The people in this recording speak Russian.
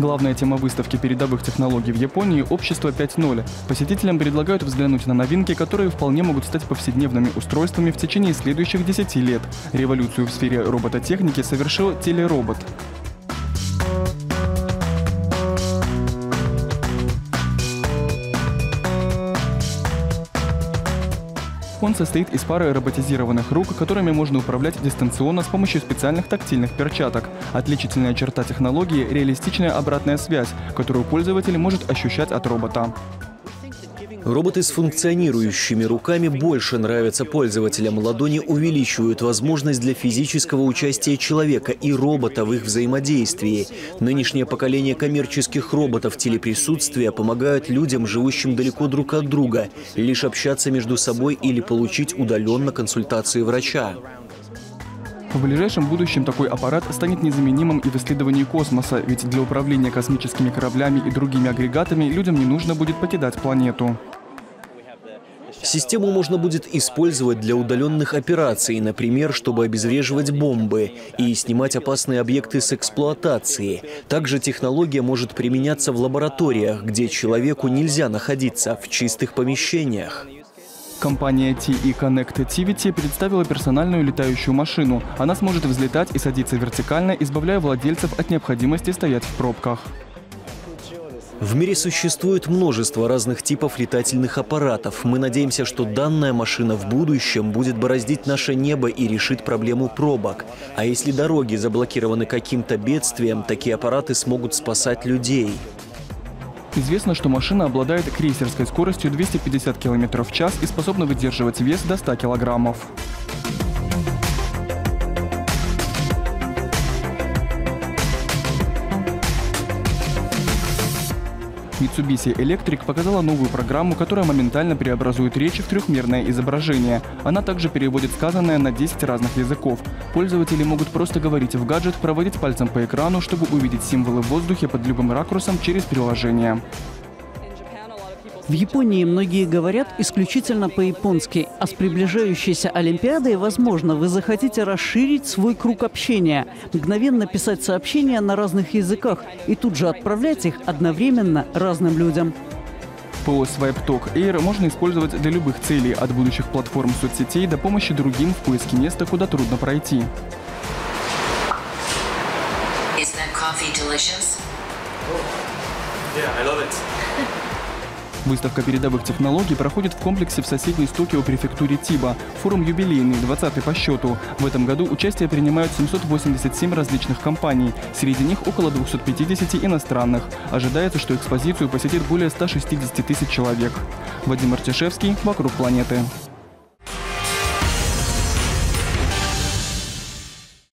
Главная тема выставки передовых технологий в Японии – «Общество 5.0». Посетителям предлагают взглянуть на новинки, которые вполне могут стать повседневными устройствами в течение следующих 10 лет. Революцию в сфере робототехники совершил «Телеробот». Он состоит из пары роботизированных рук, которыми можно управлять дистанционно с помощью специальных тактильных перчаток. Отличительная черта технологии – реалистичная обратная связь, которую пользователь может ощущать от робота. Роботы с функционирующими руками больше нравятся пользователям. Ладони увеличивают возможность для физического участия человека и робота в их взаимодействии. Нынешнее поколение коммерческих роботов телеприсутствия помогают людям, живущим далеко друг от друга, лишь общаться между собой или получить удаленно консультации врача. В ближайшем будущем такой аппарат станет незаменимым и в исследовании космоса, ведь для управления космическими кораблями и другими агрегатами людям не нужно будет покидать планету. Систему можно будет использовать для удаленных операций, например, чтобы обезвреживать бомбы и снимать опасные объекты с эксплуатации. Также технология может применяться в лабораториях, где человеку нельзя находиться, в чистых помещениях. Компания TE Connectivity представила персональную летающую машину. Она сможет взлетать и садиться вертикально, избавляя владельцев от необходимости стоять в пробках. В мире существует множество разных типов летательных аппаратов. Мы надеемся, что данная машина в будущем будет бороздить наше небо и решит проблему пробок. А если дороги заблокированы каким-то бедствием, такие аппараты смогут спасать людей. Известно, что машина обладает крейсерской скоростью 250 км в час и способна выдерживать вес до 100 килограммов. Mitsubishi Electric показала новую программу, которая моментально преобразует речь в трехмерное изображение. Она также переводит сказанное на 10 разных языков. Пользователи могут просто говорить в гаджет, проводить пальцем по экрану, чтобы увидеть символы в воздухе под любым ракурсом через приложение. В Японии многие говорят исключительно по-японски, а с приближающейся Олимпиадой, возможно, вы захотите расширить свой круг общения, мгновенно писать сообщения на разных языках и тут же отправлять их одновременно разным людям. ПО Swipe Talk Air можно использовать для любых целей, от будущих платформ соцсетей до помощи другим в поиске места, куда трудно пройти. Выставка передовых технологий проходит в комплексе в соседней с Токио префектуре Тиба. Форум юбилейный, 20-й по счету. В этом году участие принимают 787 различных компаний. Среди них около 250 иностранных. Ожидается, что экспозицию посетит более 160 тысяч человек. Владимир Артюшевский, «Вокруг планеты».